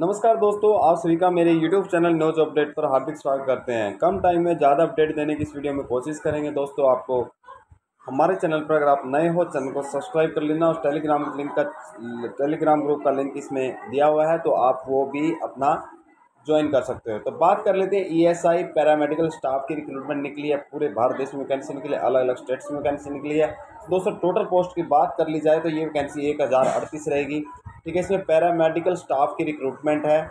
नमस्कार दोस्तों, आप सभी का मेरे YouTube चैनल न्यूज अपडेट पर हार्दिक स्वागत करते हैं। कम टाइम में ज़्यादा अपडेट देने की इस वीडियो में कोशिश करेंगे। दोस्तों आपको हमारे चैनल पर अगर आप नए हो, चैनल को सब्सक्राइब कर लेना और टेलीग्राम ग्रुप का लिंक इसमें दिया हुआ है, तो आप वो भी अपना ज्वाइन कर सकते हो। तो बात कर लेते हैं ESI पैरामेडिकल स्टाफ की रिक्रूटमेंट निकली है। पूरे भारत देश में वैकेंसी निकली है, अलग अलग स्टेट्स में वैकेंसी निकली है। दोस्तों टोटल पोस्ट की बात कर ली जाए तो ये वैकेंसी 1038 रहेगी, ठीक है। इसमें पैरामेडिकल स्टाफ की रिक्रूटमेंट है,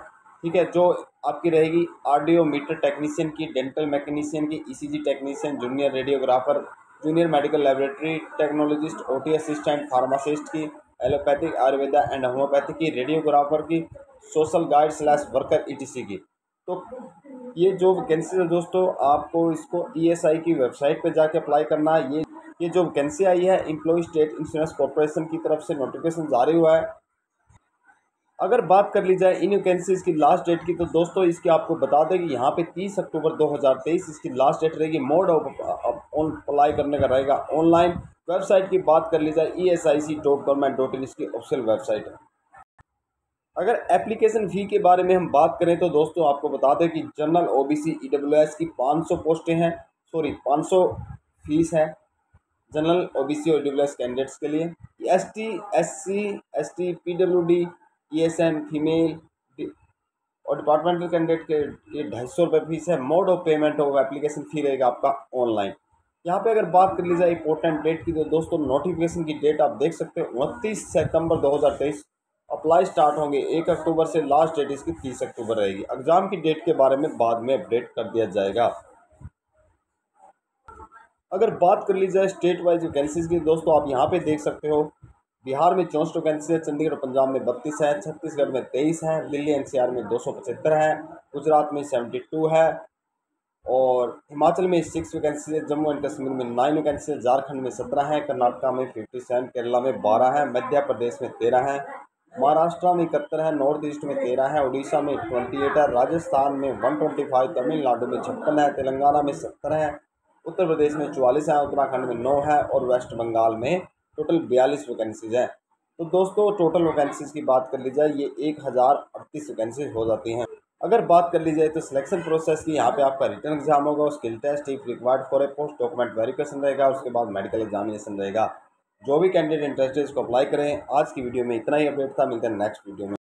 ठीक है, जो आपकी रहेगी ऑडियोमीटर टेक्नीशियन की, डेंटल मैकेनिशियन की, ECG technician, junior radiographer, junior medical laboratory technologist, OT assistant, pharmacist की, एलोपैथिक, आयुर्वेदा एंड होम्योपैथिक की, रेडियोग्राफर की, सोशल गाइड / वर्कर ETC की। तो ये जो वैकेंसी है दोस्तों, आपको इसको ESI की वेबसाइट पे जाके अप्लाई करना है। ये जो वैकेंसी आई है, एम्प्लॉय स्टेट इंश्योरेंस कॉर्पोरेशन की तरफ से नोटिफिकेशन जारी हुआ है। अगर बात कर ली जाए इन वैकेंसीज की लास्ट डेट की, तो दोस्तों इसकी आपको बता दें कि यहाँ पे 30 अक्टूबर 2023 इसकी लास्ट डेट रहेगी। मोड ऑफ अप्लाई करने का रहेगा ऑनलाइन। वेबसाइट की बात कर ली जाए ESIC.government.in इसकी ऑफिशियल वेबसाइट है। अगर एप्लीकेशन फ़ी के बारे में हम बात करें तो दोस्तों आपको बता दें कि जनरल OBC EWS की 500 पोस्टें हैं, 500 फीस है जनरल OBC और EWS कैंडिडेट्स के लिए। ST SC ST PWD ESM female और डिपार्टमेंटल कैंडिडेट के लिए 250 रुपये फीस है। Mode of payment of application fee रहेगा आपका ऑनलाइन। यहाँ पे अगर बात कर ली जाए इंपॉर्टेंट डेट की, तो दोस्तों नोटिफिकेशन की डेट आप देख सकते हैं 29 सितंबर 2023। अप्लाई स्टार्ट होंगे 1 अक्टूबर से, लास्ट डेट इसकी 30 अक्टूबर रहेगी। एग्ज़ाम की डेट के बारे में बाद में अपडेट कर दिया जाएगा। अगर बात कर ली जाए स्टेट वाइज वैकेंसीज की, दोस्तों आप यहाँ पे देख सकते हो बिहार में 64 वैकेंसी है, चंडीगढ़ पंजाब में 32 है, छत्तीसगढ़ में 23 है, दिल्ली NCR में 275 है, गुजरात में 72 है और हिमाचल में 6 वैकेंसी है, जम्मू एंड कश्मीर में 9 वैकेंसी है, झारखंड में 17 है, कर्नाटका में 57, केरला में 12 है, मध्य प्रदेश में 13 है, महाराष्ट्र में 71 है, नॉर्थ ईस्ट में 13 है, उड़ीसा में 28 है, राजस्थान में 125, तमिलनाडु में 56 है, तेलंगाना में 70 है, उत्तर प्रदेश में 44 है, उत्तराखंड में 9 है और वेस्ट बंगाल में टोटल 42 वैकेंसीज हैं। तो दोस्तों टोटल वैकेंसीज की बात कर ली जाए ये 1038 वैकेंसीज हो जाती हैं। अगर बात कर ली जाए तो सिलेक्शन प्रोसेस की, यहाँ पे आपका रिटर्न एग्जाम होगा, skill test, if required for a post document verification रहेगा, उसके बाद मेडिकल एग्जामिनेशन रहेगा। जो भी कैंडिडेट इंटरेस्टेड इसको अप्लाई करें। आज की वीडियो में इतना ही अपडेट था, मिलते हैं नेक्स्ट वीडियो में।